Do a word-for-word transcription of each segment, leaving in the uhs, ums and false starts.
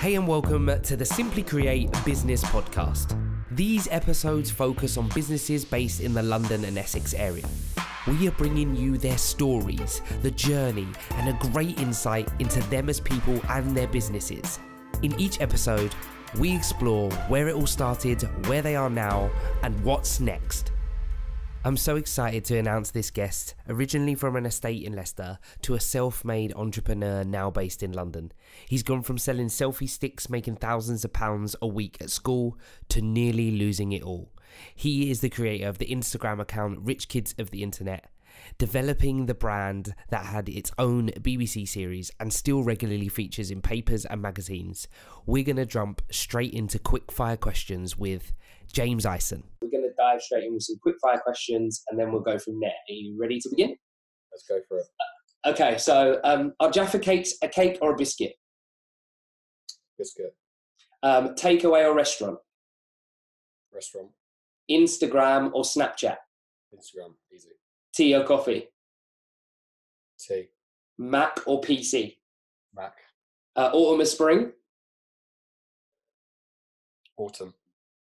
Hey and welcome to the Simply Create Business Podcast. These episodes focus on businesses based in the London and Essex area. We are bringing you their stories, the journey, and a great insight into them as people and their businesses. In each episode, we explore where it all started, where they are now, and what's next. I'm so excited to announce this guest, originally from an estate in Leicester, to a self-made entrepreneur now based in London. He's gone from selling selfie sticks, making thousands of pounds a week at school, to nearly losing it all. He is the creator of the Instagram account Rich Kids of the Internet, developing the brand that had its own B B C series and still regularly features in papers and magazines. We're going to jump straight into quickfire questions with James Ison. We're going to dive straight in with some quickfire questions and then we'll go from there. Are you ready to begin? Let's go for it. Okay, so um, are Jaffa Cakes a cake or a biscuit? Biscuit. Um, takeaway or restaurant? Restaurant. Instagram or Snapchat? Instagram, easy. Tea or coffee? Tea. Mac or P C? Mac. Uh, autumn or spring? Autumn.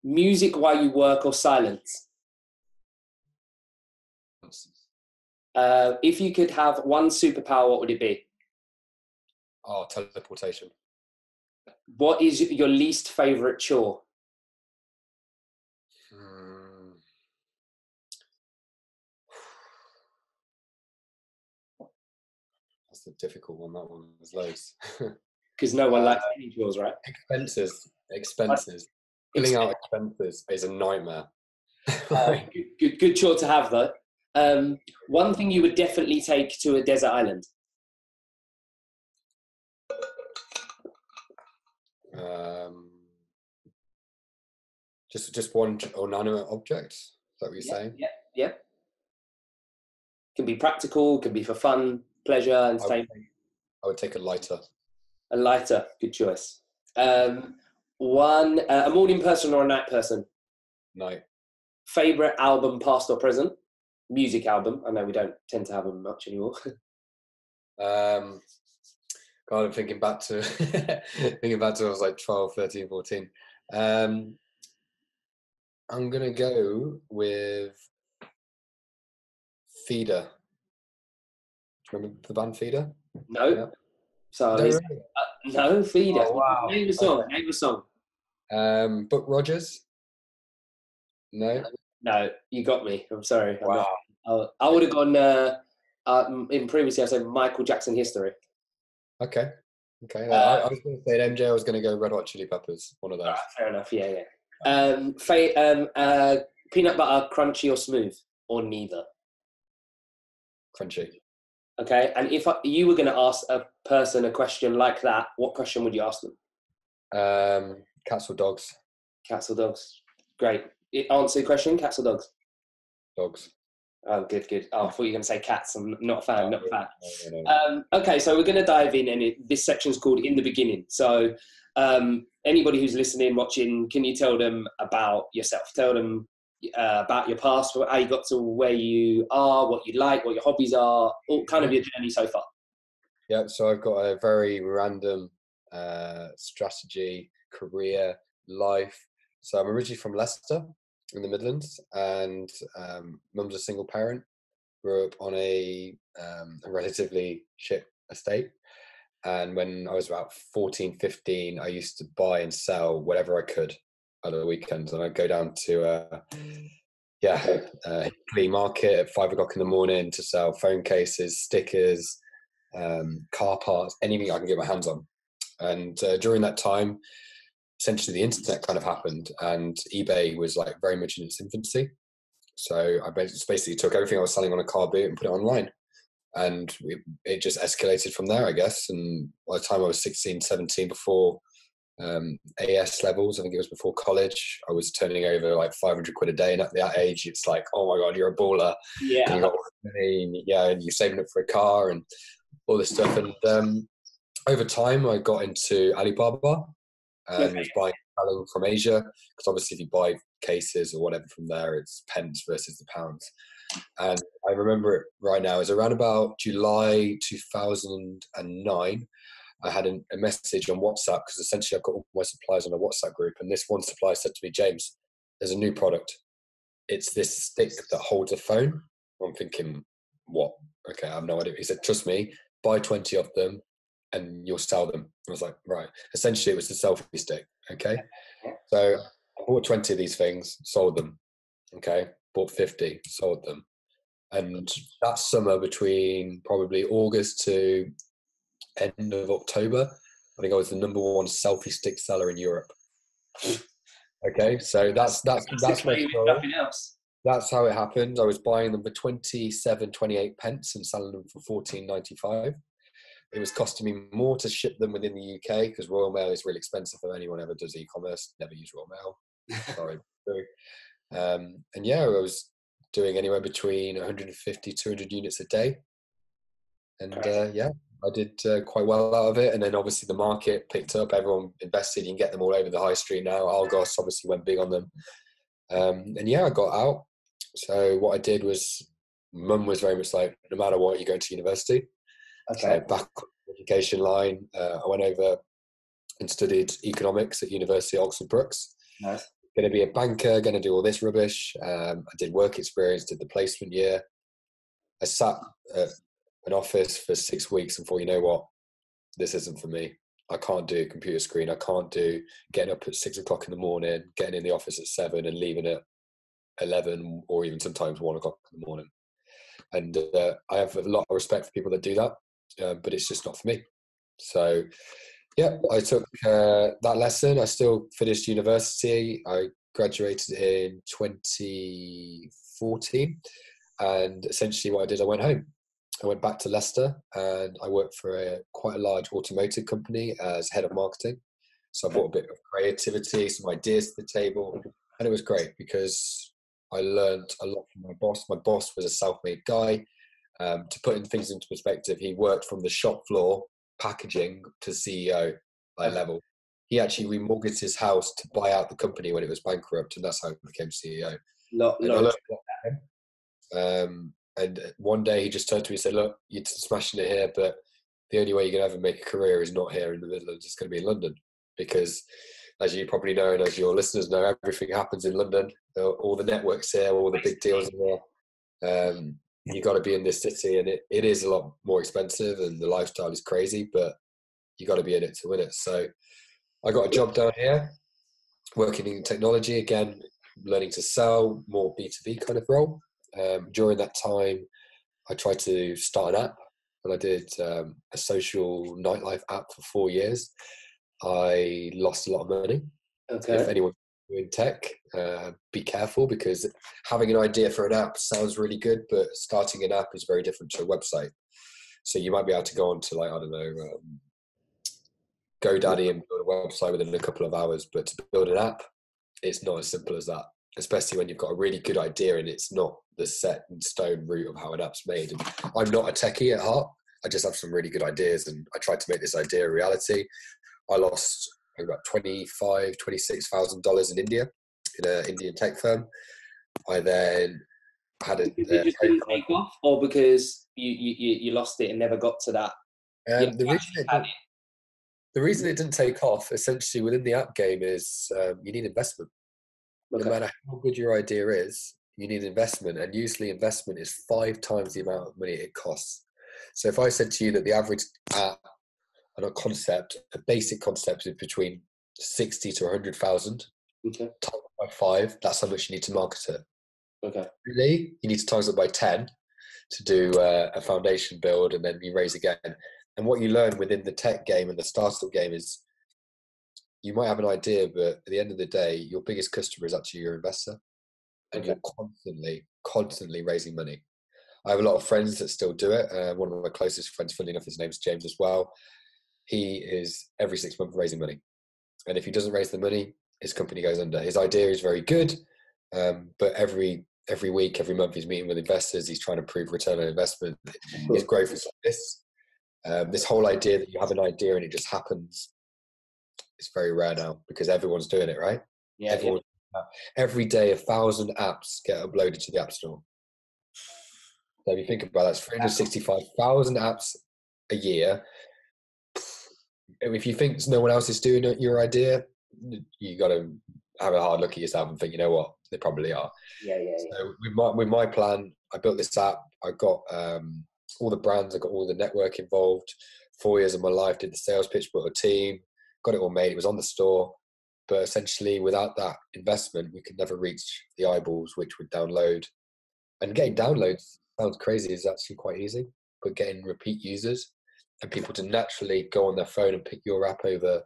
Music while you work or silence? Uh, if you could have one superpower, what would it be? Oh, teleportation. What is your least favourite chore? A difficult one, that one. There's loads. Because no one likes any chores, right? Expenses. Expenses. Filling out expenses is a nightmare. uh, good, good, good chore to have, though. Um, one thing you would definitely take to a desert island? Um, just, just one inanimate object? Is that what you're yeah, saying? Yeah, yeah. Can be practical, can be for fun. Pleasure and same. I would take a lighter. A lighter, good choice. Um, one, uh, a morning person or a night person? Night. Favorite album, past or present? Music album. I know we don't tend to have them much anymore. um, God, I'm thinking back to thinking back to I was like twelve, thirteen, fourteen. Um, I'm gonna go with Feeder. Remember the band Feeder? No. Yeah. So no, really? uh, no Feeder. Oh, wow. Name the song. Name the song. Um, Book Rogers. No. No, you got me. I'm sorry. Wow. I'm I would have gone. Uh, uh, in previously, I said Michael Jackson History. Okay. Okay. Uh, I, I was going to say at M J. I was going to go Red Hot Chili Peppers. One of those. Right, fair enough. Yeah, yeah. Um, fa um, uh, peanut butter, crunchy or smooth, or neither? Crunchy. Okay, and if I, you were going to ask a person a question like that, what question would you ask them? Um, cats or dogs? Cats or dogs. Great. Answer the question, cats or dogs? Dogs. Oh, good, good. Oh, I thought you were going to say cats. I'm not a fan, no, not a fan. No, no, no. Um, okay, so we're going to dive in, and it, this section's called In the Beginning. So um, anybody who's listening, watching, can you tell them about yourself? Tell them Uh, about your past, how you got to where you are, what you like, what your hobbies are, all kind of your journey so far. Yeah, so I've got a very random uh, strategy, career, life. So I'm originally from Leicester in the Midlands, and um, mum's a single parent, grew up on a, um, a relatively shit estate. And when I was about fourteen, fifteen, I used to buy and sell whatever I could other weekends, and I'd go down to uh yeah uh flea market at five o'clock in the morning to sell phone cases, stickers, um car parts, anything I can get my hands on. And uh, during that time, essentially the internet kind of happened, and eBay was like very much in its infancy. So I basically took everything I was selling on a car boot and put it online, and it, it just escalated from there, I guess. And by the time I was sixteen, seventeen, before Um, A S levels, I think it was before college, I was turning over like five hundred quid a day, and at that age it's like, oh my god, you're a baller. Yeah, and you got money, and, yeah, and you're saving up for a car and all this stuff. And um, over time I got into Alibaba and okay. was buying selling from Asia, because obviously if you buy cases or whatever from there, it's pence versus the pounds. And I remember it right now, it was around about July two thousand nine. I had an, a message on WhatsApp, because essentially I've got all my suppliers on a WhatsApp group, and this one supplier said to me, James, there's a new product. It's this stick that holds a phone. I'm thinking, what? Okay, I have no idea. He said, trust me, buy twenty of them and you'll sell them. I was like, right. Essentially, it was the selfie stick, okay? So I bought twenty of these things, sold them, okay? Bought fifty, sold them. And that summer, between probably August to end of October, I think I was the number one selfie stick seller in Europe. Okay, so that's that's that's, that's, that's how it happened. I was buying them for twenty-seven, twenty-eight pence and selling them for fourteen ninety-five. It was costing me more to ship them within the U K, because Royal Mail is really expensive if anyone ever does e-commerce. Never use Royal Mail. Sorry. Um, and yeah, I was doing anywhere between one fifty, two hundred units a day. And uh, yeah, I did uh, quite well out of it. And then obviously the market picked up, everyone invested. You can get them all over the high street now. Argos obviously went big on them. Um, and yeah, I got out. So what I did was, mum was very much like, no matter what, you're going to university. Okay. Uh, back on the education line, uh, I went over and studied economics at University of Oxford Brookes. Nice. Going to be a banker, going to do all this rubbish. Um, I did work experience, did the placement year. I sat at an office for six weeks and thought, you know what, this isn't for me. I can't do computer screen. I can't do getting up at six o'clock in the morning, getting in the office at seven and leaving at eleven or even sometimes one o'clock in the morning. And uh, I have a lot of respect for people that do that. Uh, but it's just not for me. So yeah, I took uh, that lesson. I still finished university. I graduated in twenty fourteen, and essentially what I did, I went home. I went back to Leicester and I worked for a quite a large automotive company as head of marketing. So I brought a bit of creativity, some ideas to the table, and it was great because I learned a lot from my boss. My boss was a self-made guy. Um, to put in things into perspective, he worked from the shop floor, packaging, to C E O by level. He actually remortgaged his house to buy out the company when it was bankrupt, and that's how he became C E O. Not, and, not um, and one day he just turned to me and said, look, you're smashing it here, but the only way you're going to ever make a career is not here in the Midlands. It's going to be in London, because as you probably know and as your listeners know, everything happens in London. All the networks here, all the big deals are here. Um, you got to be in this city, and it, it is a lot more expensive and the lifestyle is crazy, but you got to be in it to win it. So I got a job down here working in technology, again, learning to sell, more B two B kind of role. Um, during that time, I tried to start an app, and I did um, a social nightlife app for four years. I lost a lot of money. Okay. If anyone in tech, uh, be careful, because having an idea for an app sounds really good, but starting an app is very different to a website. So you might be able to go on to, like, I don't know, um, GoDaddy and build a website within a couple of hours, but to build an app, it's not as simple as that, especially when you've got a really good idea and it's not the set in stone route of how an app's made. And I'm not a techie at heart. I just have some really good ideas, and I tried to make this idea a reality. I lost about twenty-five thousand, twenty-six thousand dollars in India, in an Indian tech firm. I then had a... Did it just didn't take off, or because you, you, you lost it and never got to that? Um, the, reason it it. the reason it didn't take off, essentially, within the app game is um, you need investment. Okay. No matter how good your idea is, you need investment, and usually investment is five times the amount of money it costs. So if I said to you that the average app and a concept, a basic concept, is between sixty to a hundred thousand. Okay. Times by five, that's how much you need to market it. Okay. Really, you need to times it by ten to do uh, a foundation build, and then you raise again. And what you learn within the tech game and the startup game is, you might have an idea, but at the end of the day, your biggest customer is actually your investor, and okay. you're constantly, constantly raising money. I have a lot of friends that still do it. Uh, one of my closest friends, funnily enough, his name's James as well. He is every six months raising money. And if he doesn't raise the money, his company goes under. His idea is very good, um, but every every week, every month, he's meeting with investors. He's trying to prove return on investment. His growth is like this. Um, this whole idea that you have an idea and it just happens, it's very rare now, because everyone's doing it, right? Yeah. Everyone, yeah. Every day, a thousand apps get uploaded to the App Store. So if you think about that, it's three hundred sixty-five thousand apps a year. if you think no one else is doing it, your idea, you got to have a hard look at yourself and think, you know what, they probably are. Yeah, yeah. So yeah. With my with my plan, I built this app. I got um, all the brands. I got all the network involved. Four years of my life did the sales pitch, built a team, got it all made. It was on the store, but essentially without that investment, we could never reach the eyeballs which would download. And getting downloads sounds crazy. It's actually quite easy, but getting repeat users and people to naturally go on their phone and pick your app over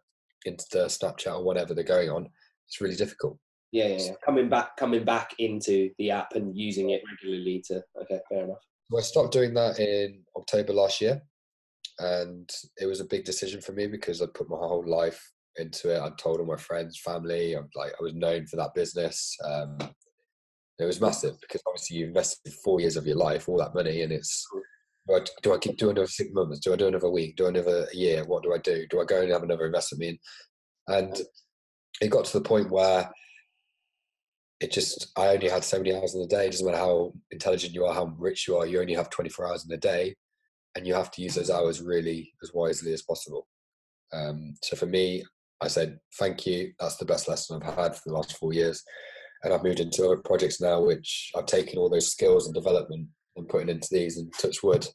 into Snapchat or whatever they're going on, it's really difficult. Yeah, yeah, yeah. Coming back, coming back into the app and using it regularly to, okay, fair enough. So I stopped doing that in October last year, and it was a big decision for me because I put my whole life into it. I told all my friends, family, I'm like, I was known for that business. Um, it was massive because obviously you invested four years of your life, all that money, and it's, do I, do I keep doing another six months? Do I do another week? Do I do another year? What do I do? Do I go and have another investment? And it got to the point where it just, I only had so many hours in the day. It doesn't matter how intelligent you are, how rich you are, you only have twenty-four hours in a day, and you have to use those hours really as wisely as possible. Um, so for me, I said, thank you. That's the best lesson I've had for the last four years. And I've moved into other projects now, which I've taken all those skills and development and putting into these, and touch wood,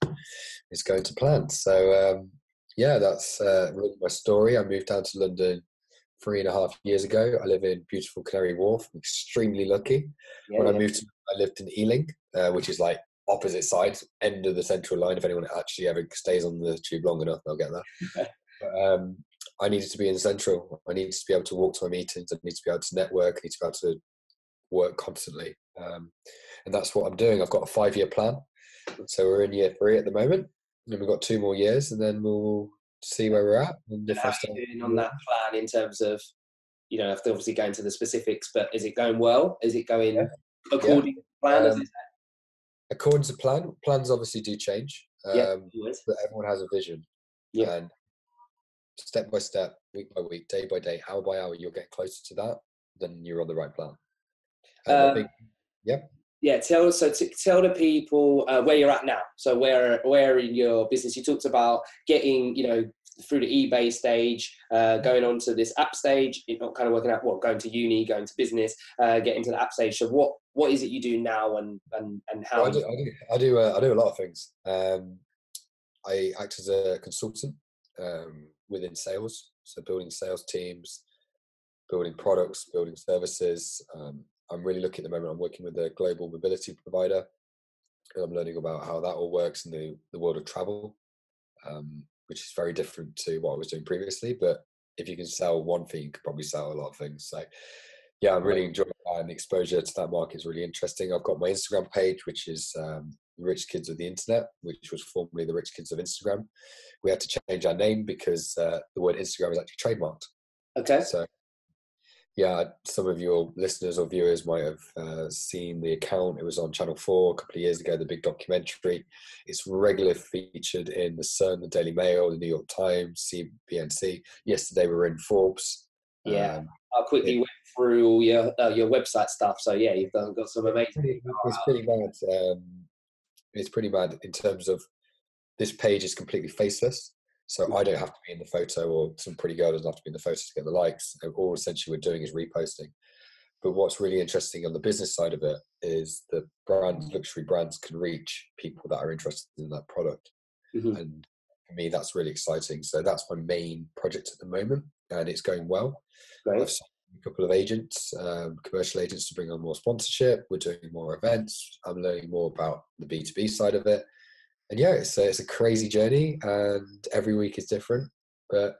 it's going to plan. So um, yeah, that's uh, really my story. I moved down to London three and a half years ago. I live in beautiful Canary Wharf. I'm extremely lucky. Yeah, when yeah. I moved to, I lived in Ealing, uh, which is like opposite side, end of the central line. If anyone actually ever stays on the tube long enough, they'll get that. But, um, I needed to be in central. I needed to be able to walk to my meetings. I needed to be able to network. I need to be able to work constantly. Um, and that's what I'm doing. I've got a five-year plan. So we're in year three at the moment. And we've got two more years, and then we'll see where we're at. And if how I start- are you doing on that plan in terms of, you know, I have to obviously go into the specifics, but is it going well? Is it going yeah. according yeah. to plan? Um, as it according to plan, plans obviously do change. Um, yeah, but everyone has a vision. Yeah. And step by step, week by week, day by day, hour by hour, you'll get closer to that, then you're on the right plan. Um, big, yeah. Yeah. Tell so t- tell the people uh, where you're at now. So where where in your business, you talked about getting, you know, through the eBay stage, uh, going on to this app stage, you know, kind of working out what, well, going to uni, going to business, uh, getting to the app stage. So what what is it you do now, and and and how? Well, I do I do I do, uh, I do a lot of things. Um, I act as a consultant um, within sales, so building sales teams, building products, building services. Um, I'm really lucky at the moment. I'm working with a global mobility provider, and I'm learning about how that all works in the, the world of travel, um, which is very different to what I was doing previously. But if you can sell one thing, you could probably sell a lot of things. So yeah, I'm really enjoying that, and the exposure to that market is really interesting. I've got my Instagram page, which is um, Rich Kids of the Internet, which was formerly the Rich Kids of Instagram. We had to change our name because uh, the word Instagram is actually trademarked. Okay. So. Yeah, some of your listeners or viewers might have uh, seen the account. It was on Channel four a couple of years ago, the big documentary. It's regularly featured in The Sun, The Daily Mail, The New York Times, C B N C. Yesterday we were in Forbes. Yeah, um, I quickly it, went through all your uh, your website stuff. So yeah, you've done, got some amazing things. It's pretty bad. Um, it's pretty bad in terms of this page is completely faceless. So I don't have to be in the photo, or some pretty girl doesn't have to be in the photo to get the likes. All essentially we're doing is reposting. But what's really interesting on the business side of it is the brands, luxury brands, can reach people that are interested in that product. Mm-hmm. And for me, that's really exciting. So that's my main project at the moment, and it's going well. Right. I've signed a couple of agents, um, commercial agents, to bring on more sponsorship. We're doing more events. I'm learning more about the B two B side of it. And yeah, it's a, it's a crazy journey, and every week is different, but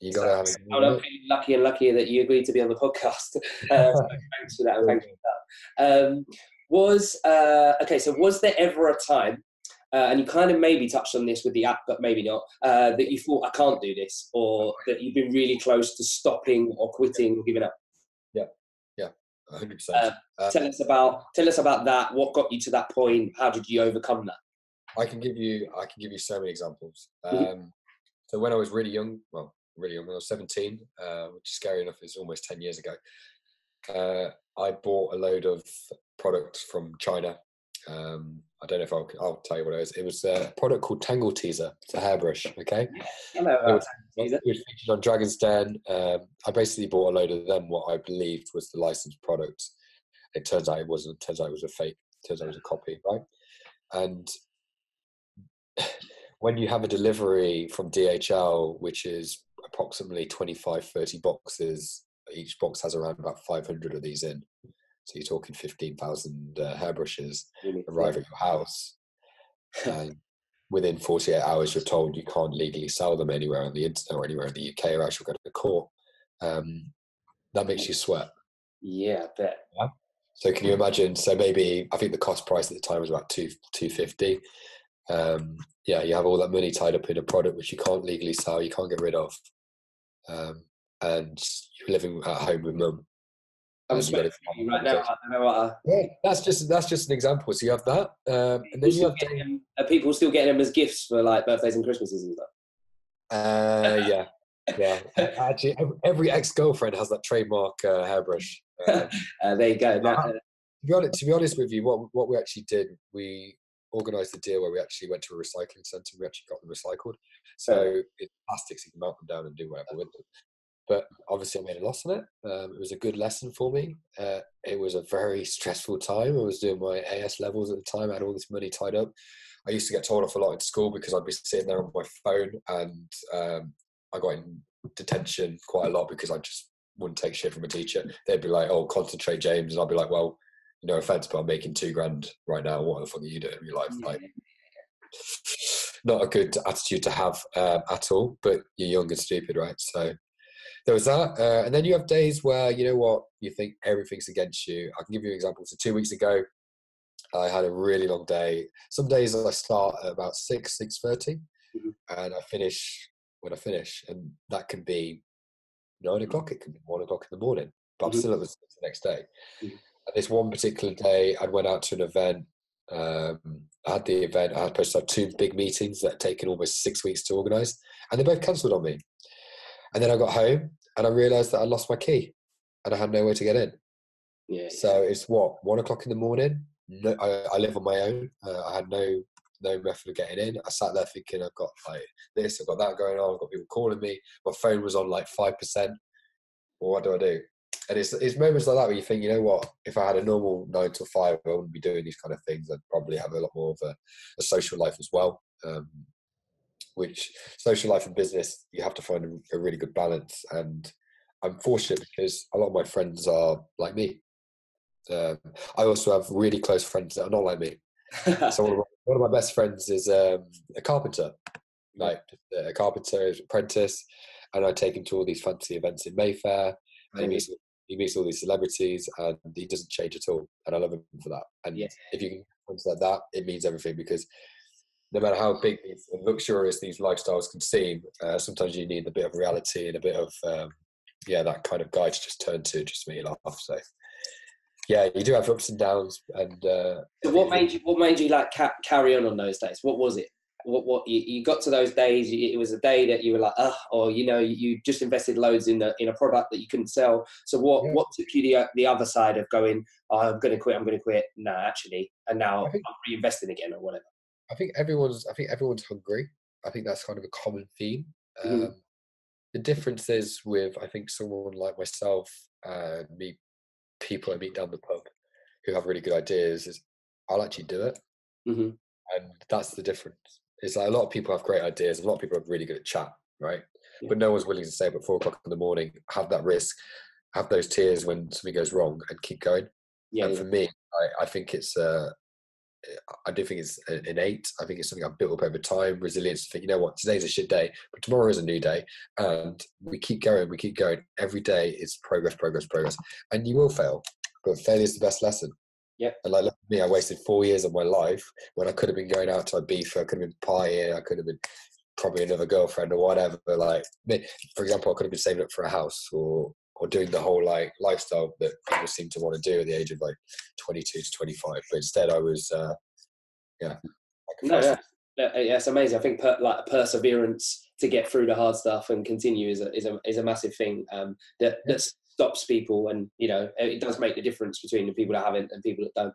you got to have it. I'm lucky and lucky that you agreed to be on the podcast. Uh, so thanks for that. Thanks for that. Um, was, uh, okay, so was there ever a time, uh, and you kind of maybe touched on this with the app, but maybe not, uh, that you thought, I can't do this, or that you've been really close to stopping or quitting or giving up? Yeah, yeah, one hundred percent. Uh, um, tell us about, tell us about that. What got you to that point? How did you overcome that? I can give you, I can give you so many examples. Um, so when I was really young, well, really young, when I was seventeen, uh, which is scary enough, is almost ten years ago, uh, I bought a load of products from China Um, I don't know if I'll, I'll tell you what it was. It was a product called Tangle Teaser. It's a hairbrush, okay? Hello, it was, it was featured on Dragon's Den. Um, I basically bought a load of them, what I believed was the licensed product. It turns out it wasn't. It turns out it was a fake. It turns out it was a copy, right? And when you have a delivery from D H L, which is approximately twenty-five, thirty boxes, each box has around about five hundred of these in. So you're talking fifteen thousand uh, hairbrushes really? arrive yeah. at your house. And within forty-eight hours, you're told you can't legally sell them anywhere on the internet or anywhere in the U K, or actually go to court. Um, that makes you sweat. Yeah, I bet. Yeah? So can you imagine? So maybe, I think the cost price at the time was about two two fifty. Um, yeah, you have all that money tied up in a product which you can't legally sell, you can't get rid of. Um, and you're living at home with mum. I'm sweating for you right now. I don't know what I... Yeah, that's just that's just an example. So you have that, um, and then you have them, are people still getting them as gifts for like birthdays and Christmases and stuff? Uh, yeah, yeah. Actually, every ex-girlfriend has that trademark uh, hairbrush. Um, uh, there you go. That, uh, to be honest, to be honest with you, what what we actually did, we organised a deal where we actually went to a recycling centre. We actually got them recycled. So it's plastics, you can melt them down and do whatever with them. But obviously I made a loss on it. Um, it was a good lesson for me. Uh, it was a very stressful time. I was doing my A S levels at the time. I had all this money tied up. I used to get told off a lot in school because I'd be sitting there on my phone, and um, I got in detention quite a lot because I just wouldn't take shit from a teacher. They'd be like, oh, concentrate, James. And I'd be like, well, you know, offense, but I'm making two grand right now. What the fuck are you doing in your life? Like, not a good attitude to have uh, at all, but you're young and stupid, right? So there was that, uh, and then you have days where, you know what, you think everything's against you. I can give you an example. So two weeks ago, I had a really long day. Some days I start at about six, six thirty, mm-hmm. and I finish when I finish, and that can be nine o'clock. It can be one o'clock in the morning, but mm-hmm. I'm still at the, the next day. Mm-hmm. And this one particular day, I went out to an event. Um, I had the event. I had supposed to have two big meetings that had taken almost six weeks to organise, and they both cancelled on me. And then I got home. And I realised that I lost my key and I had nowhere to get in. Yeah. So it's what, one o'clock in the morning? No, I, I live on my own. Uh, I had no no method of getting in. I sat there thinking, I've got like this, I've got that going on, I've got people calling me. My phone was on like five percent. Well, what do I do? And it's, it's moments like that where you think, you know what, if I had a normal nine to five, I wouldn't be doing these kind of things. I'd probably have a lot more of a, a social life as well. Um, which social life and business, you have to find a really good balance. And I'm fortunate because a lot of my friends are like me. Um, I also have really close friends that are not like me. So one of my, one of my best friends is um, a carpenter, like a carpenter apprentice. And I take him to all these fancy events in Mayfair. And he meets, he meets all these celebrities and he doesn't change at all. And I love him for that. And yeah. if you can friends like that, it means everything, because no matter how big and luxurious these lifestyles can seem, uh, sometimes you need a bit of reality and a bit of, um, yeah, that kind of guy to just turn to, just make you laugh. So, yeah, you do have ups and downs. And uh, so what made you? What made you like ca- carry on on those days? What was it? What what you, you got to those days? It was a day that you were like, ugh, or you know, you just invested loads in the in a product that you couldn't sell. So what yeah. what took you the the other side of going? Oh, I'm going to quit. I'm going to quit. No, actually, and now I'm reinvesting again or whatever. I think everyone's. I think everyone's hungry. I think that's kind of a common theme. Mm-hmm. Um, the difference is with I think someone like myself, uh, me, people I meet down the pub, who have really good ideas. Is I'll actually do it, mm-hmm. and that's the difference. It's like a lot of people have great ideas. A lot of people are really good at chat, right? Yeah. But no one's willing to say, "But four o'clock in the morning, have that risk, have those tears when something goes wrong, and keep going." Yeah. And yeah. for me, I, I think it's. Uh, I do think it's innate. I think it's something I've built up over time. Resilience to think, you know what, today's a shit day, but tomorrow is a new day. And we keep going, we keep going. Every day is progress, progress, progress. And you will fail, but failure is the best lesson. Yeah. And like, look at me, I wasted four years of my life when I could have been going out to Ibiza, I could have been partying, I could have been probably another girlfriend or whatever. Like, for example, I could have been saving up for a house or or doing the whole like lifestyle that people seem to want to do at the age of like twenty-two to twenty-five. But instead I was, uh, yeah. No, yeah. No, yeah, it's amazing. I think per, like perseverance to get through the hard stuff and continue is a, is a, is a massive thing um, that, that's stops people, and you know it does make the difference between the people that have it and people that don't.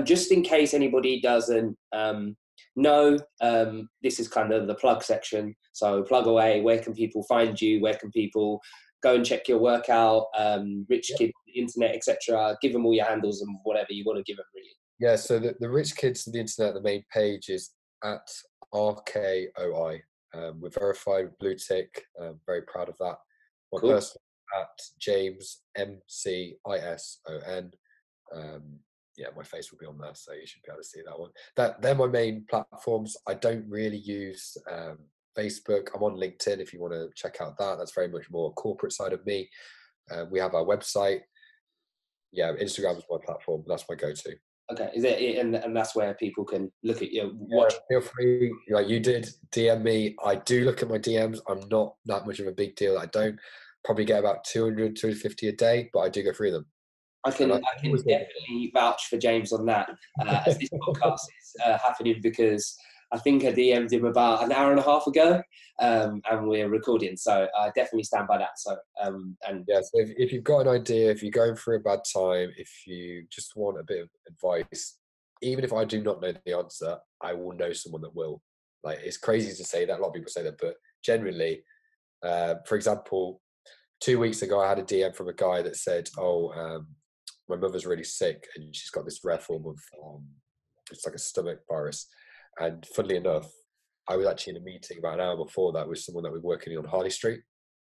Um, just in case anybody doesn't um, know, um, this is kind of the plug section. So plug away. Where can people find you? Where can people go and check your work out? Um, Rich Kids, Internet, et cetera. Give them all your handles and whatever you want to give them, really. Yeah. So the, the Rich Kids of the Internet, the main page is at R K O I. Um, we're verified blue tick. I'm very proud of that. My cool. personal at James M C I S O N. Um, yeah, my face will be on there, so you should be able to see that one. That they're my main platforms. I don't really use um, Facebook. I'm on LinkedIn if you want to check out that. That's very much more corporate side of me. Uh, we have our website. Yeah, Instagram is my platform. That's my go-to. Okay, is it, and, and that's where people can look at you, watch. Yeah, feel free, like you did, D M me. I do look at my D Ms. I'm not that much of a big deal. I don't probably get about two hundred, two hundred fifty a day, but I do go through them. I can, I, I can definitely vouch for James on that, uh, as this podcast is uh, happening, because I think I D M'd him about an hour and a half ago, um, and we're recording, so I definitely stand by that. So, um, and yeah, so if, if you've got an idea, if you're going through a bad time, if you just want a bit of advice, even if I do not know the answer, I will know someone that will. Like, it's crazy to say that, a lot of people say that, but generally, uh, for example, two weeks ago, I had a D M from a guy that said, "Oh, um, my mother's really sick, and she's got this rare form of um, it's like a stomach virus." And funnily enough, I was actually in a meeting about an hour before that with someone that was working on Harley Street,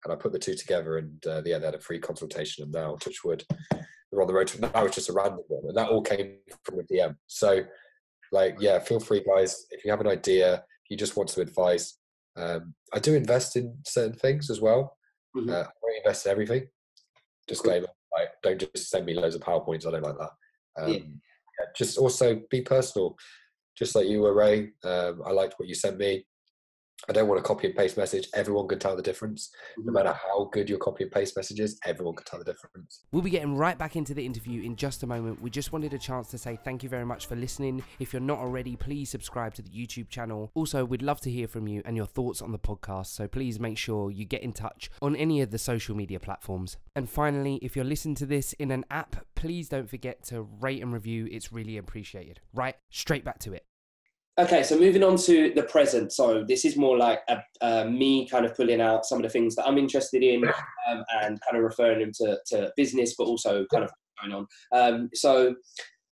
and I put the two together, and uh, yeah, they had a free consultation, and now, touch wood, they're on the road to now. It's just a random one, and that all came from a D M. So, like, yeah, feel free, guys. If you have an idea, if you just want some advice, um, I do invest in certain things as well. Mm-hmm. uh, I don't invest in everything. Disclaimer: cool. Like, don't just send me loads of PowerPoints. I don't like that. Um, yeah. Yeah, just also be personal. Just like you were, Ray, um, I liked what you sent me. I don't want a copy and paste message. Everyone can tell the difference. No matter how good your copy and paste message is, everyone can tell the difference. We'll be getting right back into the interview in just a moment. We just wanted a chance to say thank you very much for listening. If you're not already, please subscribe to the YouTube channel. Also, we'd love to hear from you and your thoughts on the podcast, so please make sure you get in touch on any of the social media platforms. And finally, if you're listening to this in an app, please don't forget to rate and review. It's really appreciated. Right, straight back to it. Okay, so moving on to the present. So this is more like a, uh, me kind of pulling out some of the things that I'm interested in, um, and kind of referring them to, to business, but also kind of going on. Um, so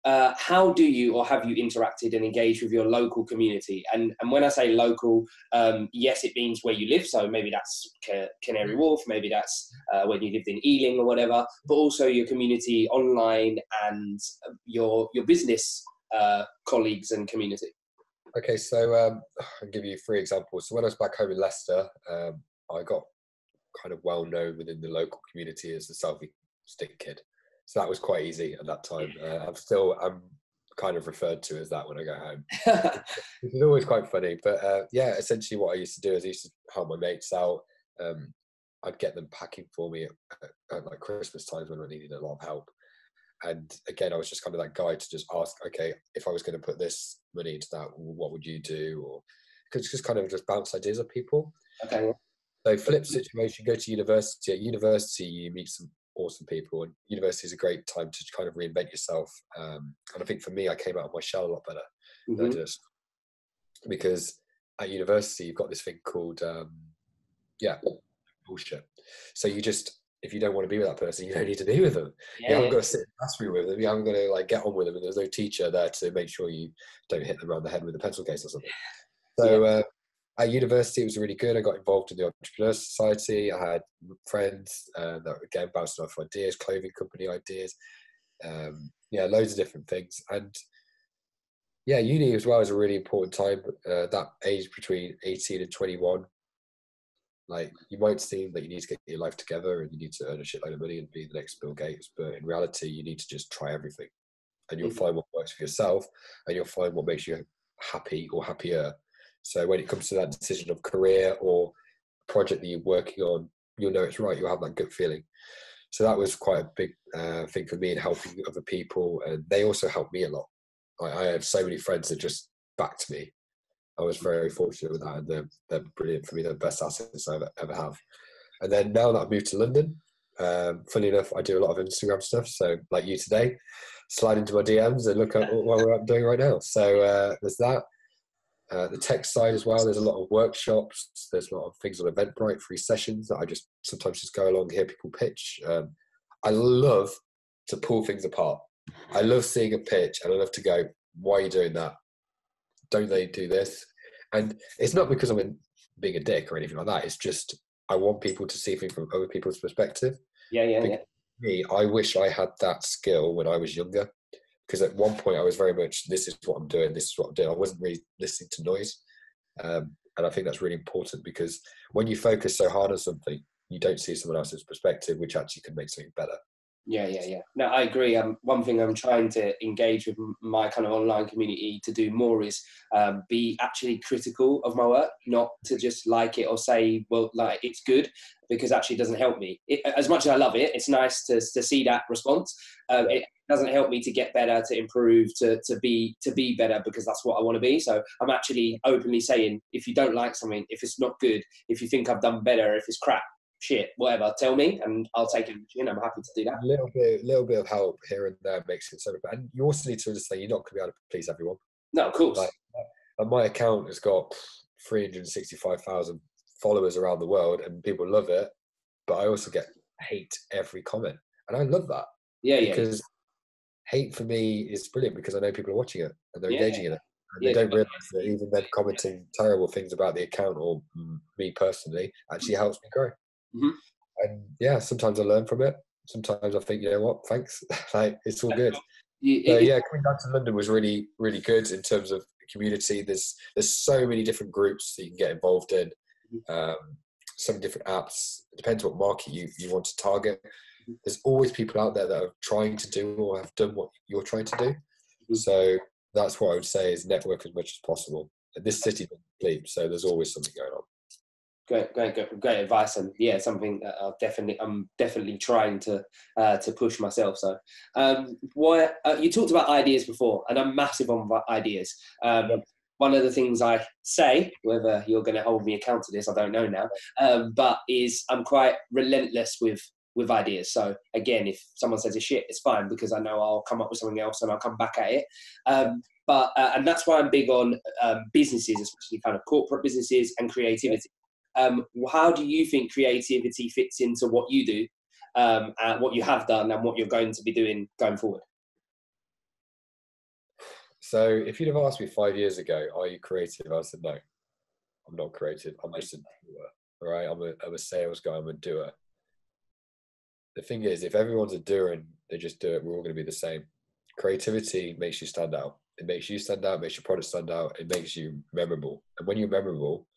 uh, how do you, or have you interacted and engaged with your local community? And and when I say local, um, yes, it means where you live. So maybe that's Ca- Canary Wharf, maybe that's uh, when you lived in Ealing or whatever, but also your community online and your, your business uh, colleagues and community. Okay, so um, I'll give you three examples. So when I was back home in Leicester, um, I got kind of well known within the local community as the selfie stick kid. So that was quite easy at that time. Uh, I'm still, I'm kind of referred to as that when I go home. It's always quite funny. But uh, yeah, essentially what I used to do is I used to help my mates out. Um, I'd get them packing for me at, at, at like Christmas times when I needed a lot of help. And again, I was just kind of that guy to just ask, okay, if I was going to put this money into that, what would you do? Or because just kind of just bounce ideas off people. Okay. So flip situation, go to university. At university, you meet some awesome people, and university is a great time to kind of reinvent yourself. Um, and I think for me, I came out of my shell a lot better. Mm-hmm. Than I did, because at university, you've got this thing called, um, yeah, bullshit. So you just, if you don't want to be with that person, you don't need to be with them. Yeah, you haven't yeah. got to sit in the classroom with them. You haven't got to like get on with them. And there's no teacher there to make sure you don't hit them around the head with a pencil case or something. Yeah. So uh, at university, it was really good. I got involved in the Entrepreneur Society. I had friends uh, that were again bouncing off ideas, clothing company ideas. Um, yeah, loads of different things. And yeah, uni as well is a really important time. Uh, that age between eighteen and twenty-one, like, you might seem that you need to get your life together and you need to earn a shitload of money and be the next Bill Gates, but in reality, you need to just try everything, and you'll find what works for yourself, and you'll find what makes you happy or happier. So when it comes to that decision of career or project that you're working on, you'll know it's right. You'll have that gut feeling. So that was quite a big uh, thing for me in helping other people, and they also helped me a lot. I, I have so many friends that just backed me. I was very fortunate with that, and they're, they're brilliant for me. They're the best assets I've ever have. And then now that I've moved to London, Um, funny enough, I do a lot of Instagram stuff. So like you today, slide into my D Ms and look at what we're doing right now. So uh, there's that. Uh, the tech side as well, there's a lot of workshops. There's a lot of things on Eventbrite, free sessions that I just sometimes just go along, hear people pitch. Um, I love to pull things apart. I love seeing a pitch and I love to go, why are you doing that? Don't they do this? And it's not because I'm in, being a dick or anything like that. It's just I want people to see things from other people's perspective. Yeah, yeah, because yeah. Me, I wish I had that skill when I was younger. Because at one point I was very much, this is what I'm doing, this is what I'm doing. I wasn't really listening to noise. Um, and I think that's really important because when you focus so hard on something, you don't see someone else's perspective, which actually can make something better. Yeah, yeah, yeah. No, I agree. Um, one thing I'm trying to engage with my kind of online community to do more is um, be actually critical of my work, not to just like it or say, well, like it's good, because actually it doesn't help me. It, as much as I love it, it's nice to to see that response. Um, it doesn't help me to get better, to improve, to to be to be better, because that's what I want to be. So I'm actually openly saying, if you don't like something, if it's not good, if you think I've done better, if it's crap, shit, whatever, tell me and I'll take it. You know, I'm happy to do that. A little bit, little bit of help here and there makes it so bad. And you also need to understand you're not going to be able to please everyone. No, of course. Like, and my account has got three hundred sixty-five thousand followers around the world and people love it, but I also get hate every comment. And I love that. Yeah, yeah. Because hate for me is brilliant because I know people are watching it and they're yeah. engaging in it. And yeah, they don't realise that even them commenting terrible things about the account or me personally actually helps me grow. Mm-hmm. And yeah, sometimes I learn from it. Sometimes I think, you know what, thanks. Like, it's all good. Yeah, so, yeah, coming down to London was really, really good in terms of community. There's there's so many different groups that you can get involved in. Um, some different apps. It depends what market you, you want to target. There's always people out there that are trying to do or have done what you're trying to do. So that's what I would say is network as much as possible. And this city doesn't sleep, so there's always something going on. Great, great, great, great advice, and yeah, something that I'll definitely, I'm definitely trying to uh, to push myself. So, um, what uh, you talked about ideas before, and I'm massive on ideas. Um, yeah. One of the things I say, whether you're going to hold me account to this, I don't know now, um, but is I'm quite relentless with with ideas. So again, if someone says a shit, it's fine because I know I'll come up with something else and I'll come back at it. Um, but uh, and that's why I'm big on um, businesses, especially kind of corporate businesses and creativity. Um, how do you think creativity fits into what you do, um, and what you have done and what you're going to be doing going forward? So if you'd have asked me five years ago, are you creative? I said, no, I'm not creative. I'm just a doer, right? I'm a, I'm a sales guy. I'm a doer. The thing is, if everyone's a doer and they just do it, we're all going to be the same. Creativity makes you stand out. It makes you stand out, makes your product stand out. It makes you memorable. And when you're memorable,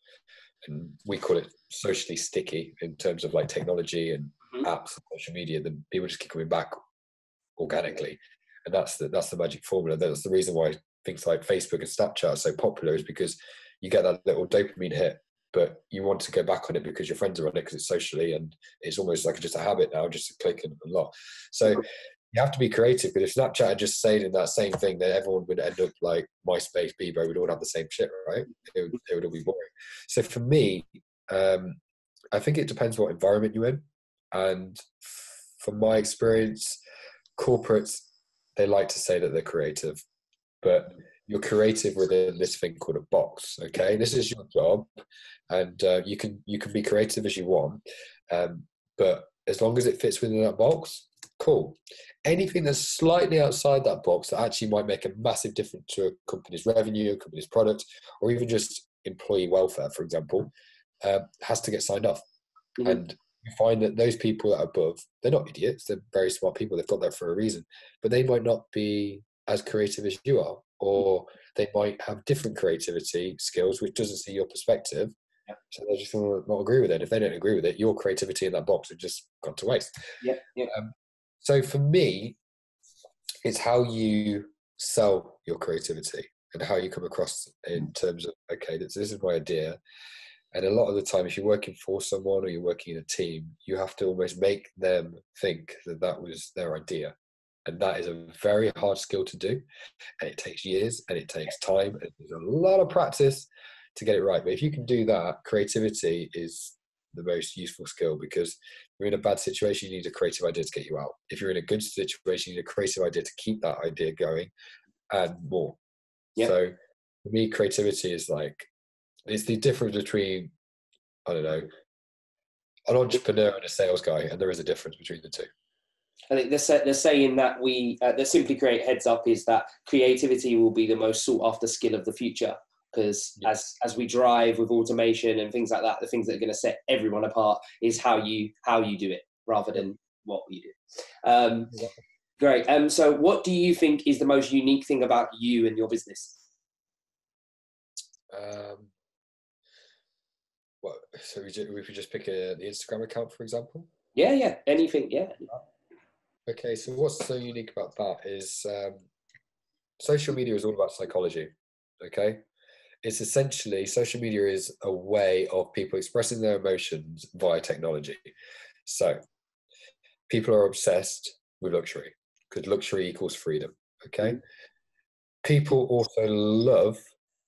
and we call it socially sticky in terms of like technology and mm-hmm. apps and social media, then people just keep coming back organically. And that's the, that's the magic formula. That's the reason why things like Facebook and Snapchat are so popular, is because you get that little dopamine hit, but you want to go back on it because your friends are on it, because it's socially, and it's almost like just a habit now, just to click and a lot. So you have to be creative, but if Snapchat had just stayed in that same thing, then everyone would end up like MySpace, Bebo, we'd all have the same shit, right? It would, it would all be boring. So for me, um, I think it depends what environment you're in. And from my experience, corporates, they like to say that they're creative, but you're creative within this thing called a box, okay? This is your job, and uh, you can you can be creative as you want, um, but as long as it fits within that box, cool. Anything that's slightly outside that box that actually might make a massive difference to a company's revenue, a company's product, or even just employee welfare, for example, uh, has to get signed off. Mm-hmm. And you find that those people that are above, they're not idiots, they're very smart people, they've got there for a reason, but they might not be as creative as you are, or they might have different creativity skills which doesn't see your perspective. Yeah. So they just will not agree with it. If they don't agree with it, your creativity in that box has just gone to waste. Yeah, yeah. Um, So for me, it's how you sell your creativity and how you come across in terms of, okay, this, this is my idea. And a lot of the time, if you're working for someone or you're working in a team, you have to almost make them think that that was their idea. And that is a very hard skill to do. And it takes years and it takes time. And there's a lot of practice to get it right. But if you can do that, creativity is the most useful skill, because if you're in a bad situation, you need a creative idea to get you out. If you're in a good situation, you need a creative idea to keep that idea going, and more. Yep. So for me, creativity is like, it's the difference between, I don't know, an entrepreneur and a sales guy, and there is a difference between the two. I think they're, they're saying that we, uh, the Simply Create heads up is that creativity will be the most sought after skill of the future. Because yeah. as, as we drive with automation and things like that, the things that are going to set everyone apart is how you, how you do it rather than what you do. Um, yeah. Great. Um, so what do you think is the most unique thing about you and your business? Um, what, so we, we could just pick a, the Instagram account, for example? Yeah, yeah. Anything, yeah. Okay, so what's so unique about that is um, social media is all about psychology, okay? It's essentially, social media is a way of people expressing their emotions via technology. So people are obsessed with luxury because luxury equals freedom, okay? People also love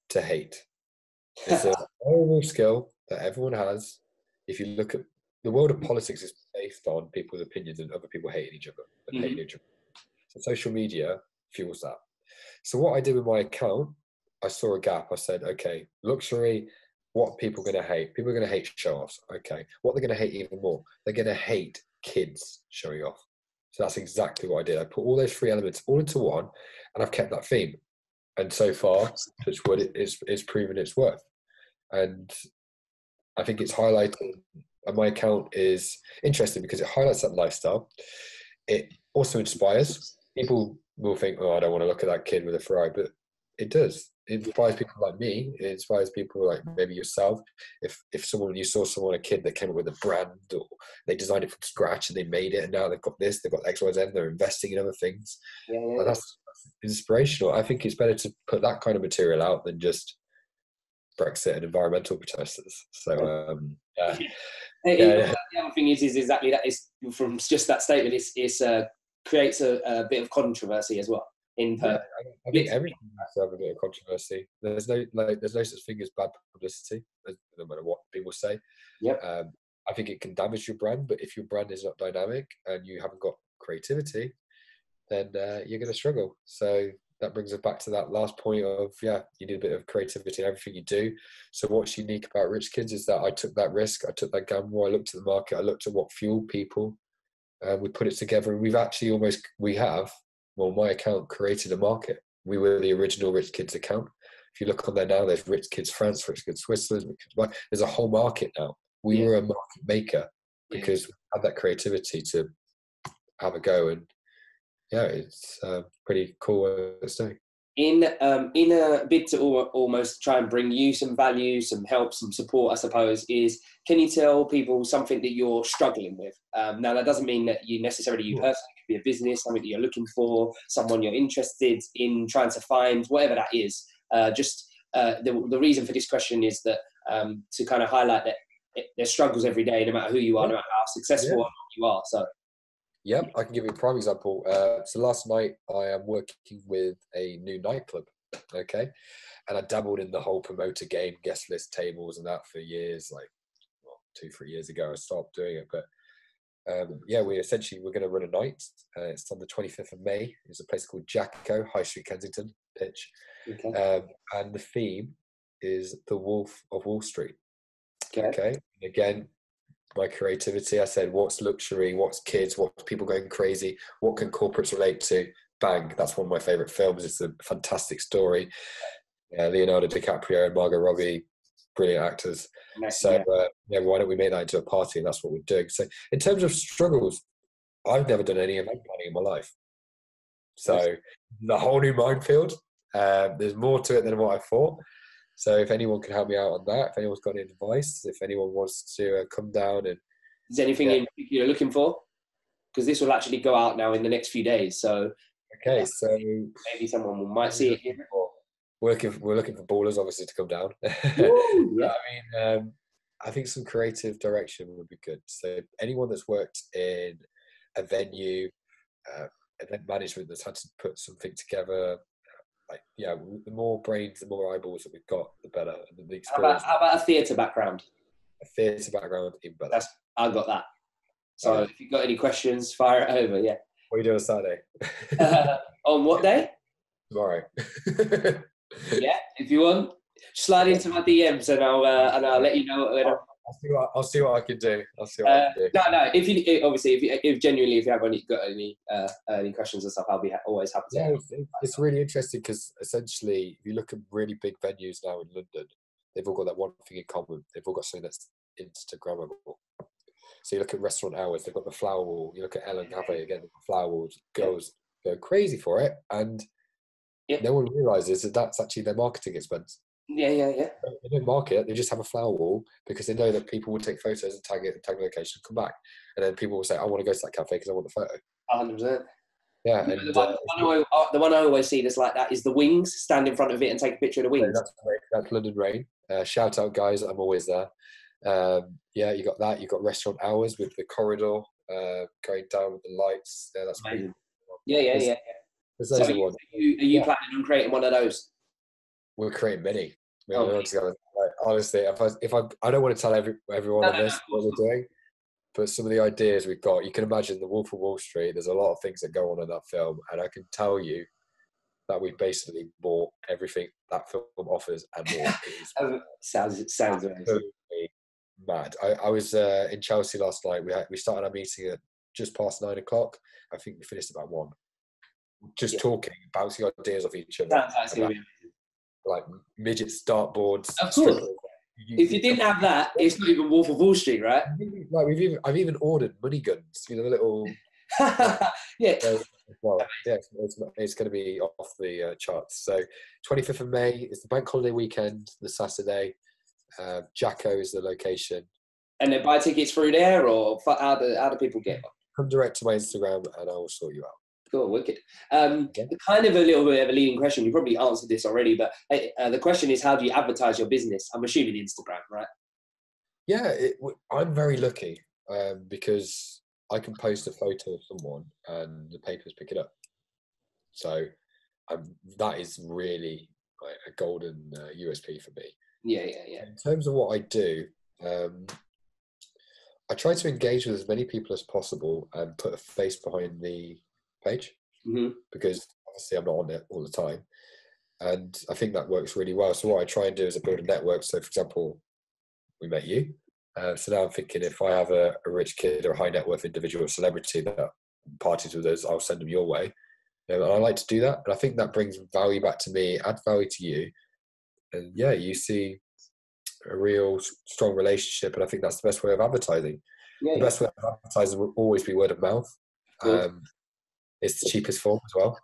to hate. It's a horrible skill that everyone has. If you look at the world of politics, is based on people's opinions and other people hating each other. And mm-hmm. hating each other. So social media fuels that. So what I did with my account, I saw a gap. I said, okay, luxury, what are people going to hate? People are going to hate show-offs. Okay. What they're going to hate even more, they're going to hate kids showing off. So that's exactly what I did. I put all those three elements all into one, and I've kept that theme. And so far, it's, what it, it's, it's proven its worth. And I think it's highlighted, and my account is interesting because it highlights that lifestyle. It also inspires. People will think, oh, I don't want to look at that kid with a Ferrari, but it does. It inspires people like me. It inspires people like maybe yourself. If if someone, you saw someone, a kid that came up with a brand, or they designed it from scratch and they made it, and now they've got this, they've got X, Y, Z, they're investing in other things. Yeah, yeah. And that's inspirational. I think it's better to put that kind of material out than just Brexit and environmental protesters. So, um, yeah. It, yeah, yeah. The other thing is, is exactly that. Is from just that statement, it's, it's uh, creates a, a bit of controversy as well. In yeah, I think everything has to have a bit of controversy. There's no like, there's no such thing as bad publicity, no matter what people say. Yeah. Um, I think it can damage your brand, but if your brand is not dynamic and you haven't got creativity, then uh, you're going to struggle. So that brings us back to that last point of, yeah, you need a bit of creativity in everything you do. So what's unique about Rich Kids is that I took that risk, I took that gamble, I looked at the market, I looked at what fueled people, and we put it together, and we've actually almost, we have, well, my account created a market. We were the original Rich Kids account. If you look on there now, there's Rich Kids France, Rich Kids Switzerland, there's a whole market now. We yeah. were a market maker because yeah. we had that creativity to have a go, and yeah, it's uh, pretty cool uh, stuff. In um, in a bid to al almost try and bring you some value, some help, some support, I suppose, is can you tell people something that you're struggling with? Um, now, that doesn't mean that you necessarily, you personally, could be a business, something that you're looking for, someone you're interested in trying to find, whatever that is. Uh, just uh, the, the reason for this question is that um, to kind of highlight that it, there's struggles every day, no matter who you are, no matter how successful yeah. or not you are. So. Yep, I can give you a prime example. Uh, so last night I am working with a new nightclub, okay? And I dabbled in the whole promoter game, guest list tables and that for years, like well, two, three years ago I stopped doing it. But um, yeah, we essentially, we're going to run a night. Uh, it's on the twenty-fifth of May. It's a place called Jacko, High Street, Kensington, pitch. Okay. Um, and the theme is The Wolf of Wall Street. Okay. okay? And again, my creativity, I said, what's luxury, what's kids, what's people going crazy, what can corporates relate to? Bang, that's one of my favorite films. It's a fantastic story. uh, Leonardo DiCaprio and Margot Robbie, brilliant actors. So uh, yeah, why don't we make that into a party? And that's what we're doing. So in terms of struggles, I've never done any event planning in my life, so the whole new minefield. Uh, there's more to it than what I thought. So if anyone can help me out on that, if anyone's got any advice, if anyone wants to uh, come down and... Is there anything yeah. in particular you're looking for? Because this will actually go out now in the next few days, so... Okay, so... Maybe someone will, might see it here. We're looking for, we're looking for ballers, obviously, to come down. Ooh, yeah. I mean, um, I think some creative direction would be good. So anyone that's worked in a venue, uh, event management that's had to put something together... Like, yeah, the more brains, the more eyeballs that we've got, the better. The, the how, about, how about a theatre background? a theatre background. But that's, I've got that. So okay. If you've got any questions, fire it over. Yeah. What are you doing on Saturday? uh, on what day? Tomorrow. Yeah, if you want, slide into my D Ms and I'll uh, and I'll let you know. I'll, I'll see what I'll see what I can do. I'll see what uh, I can do. No, no. If you obviously, if, you, if genuinely, if you have any got any uh, any questions and stuff, I'll be ha always happy to. Yeah, it's, it's really interesting because essentially, if you look at really big venues now in London, they've all got that one thing in common. They've all got something that's Instagrammable. So you look at restaurant hours, they've got the flower wall. You look at Ellen Cafe again, the flower wall goes go crazy for it, and yeah. No one realizes that that's actually their marketing expense. Yeah, yeah, yeah. They don't market; they just have a flower wall because they know that people will take photos and tag it, and tag the location, and come back, and then people will say, "I want to go to that cafe because I want the photo." Hundred percent. Yeah. And, the, one, uh, the, one I, the one I always see that's like that is the wings. Stand in front of it and take a picture of the wings. That's, that's London Rain. Uh, shout out, guys! I'm always there. Um, yeah, you got that. You got restaurant hours with the corridor uh, going down with the lights. Yeah, that's amazing. Yeah, yeah, yeah, yeah. There's so are, you, are you, are you yeah. planning on creating one of those? We'll create many. We oh, really. Together. Like, honestly, if I, if I, I don't want to tell every, everyone no, on no, this no. what we're doing, but some of the ideas we've got, you can imagine The Wolf of Wall Street. There's a lot of things that go on in that film, and I can tell you that we basically bought everything that film offers and more. sounds sounds amazing. Mad. I, I was uh, in Chelsea last night. We had, we started our meeting at just past nine o'clock. I think we finished about one. Just yeah. talking, bouncing ideas off each other. That's about, like midgets, dartboards. Of course. You, if you didn't have that, it's not even Wolf of Wall Street, right? Like we've even, I've even ordered money guns. You know, the little. yeah. Uh, well, yeah. It's, it's going to be off the uh, charts. So, twenty-fifth of May is the bank holiday weekend. The Saturday. Uh, Jacko is the location, and then buy tickets through there, or how do how do people get? Come direct to my Instagram, and I will sort you out. Cool, wicked. Um, yeah. Kind of a little bit of a leading question. You probably answered this already, but uh, the question is, how do you advertise your business? I'm assuming Instagram, right? Yeah, it, I'm very lucky um, because I can post a photo of someone, and the papers pick it up. So um, that is really like, a golden uh, U S P for me. Yeah, yeah, yeah. In terms of what I do, um, I try to engage with as many people as possible and put a face behind the page mm-hmm. because obviously I'm not on it all the time. And I think that works really well. So what I try and do is I build a network. So, for example, we met you. Uh, so now I'm thinking if I have a, a rich kid or a high net worth individual or celebrity that parties with us, I'll send them your way. You know, and I like to do that. And I think that brings value back to me, add value to you. And yeah, you see a real strong relationship, and I think that's the best way of advertising. Yeah, the yeah. best way of advertising will always be word of mouth. Cool. Um, it's the cheapest form as well.